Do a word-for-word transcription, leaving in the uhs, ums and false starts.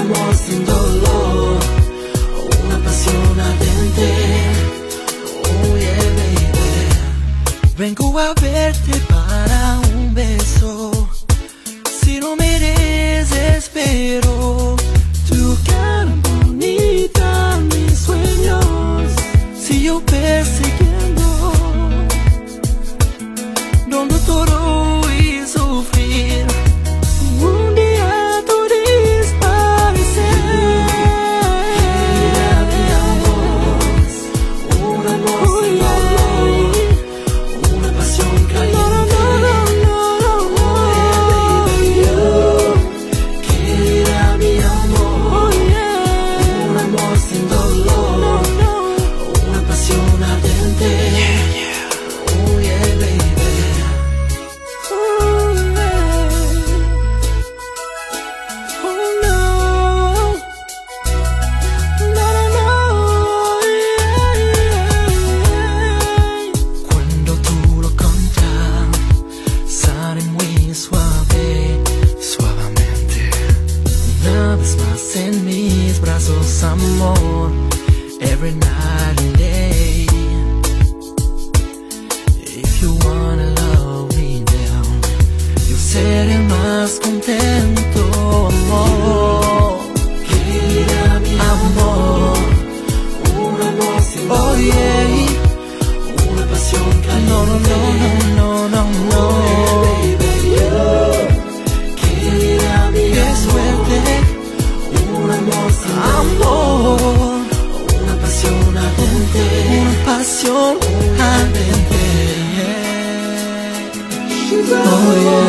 amor sin dolor, una pasión ardiente, oh yeah baby. Vengo a verte para un beso, si no me desespero. Tu cara bonita, mis sueños, si yo persiguiendo, donde todo y sufrir. Amor, every night and day. If you wanna love me down, yo seré más contento, amor. Querida mi amor, amor, un amor sin dolor, oh yeah, una pasión caliente. No, no, no, no, no, no, no. Baby, yo, querida mi amor, es fuerte. Un amor sin amor, dolor, una pasión ardiente, una pasión ardiente, oh yeah.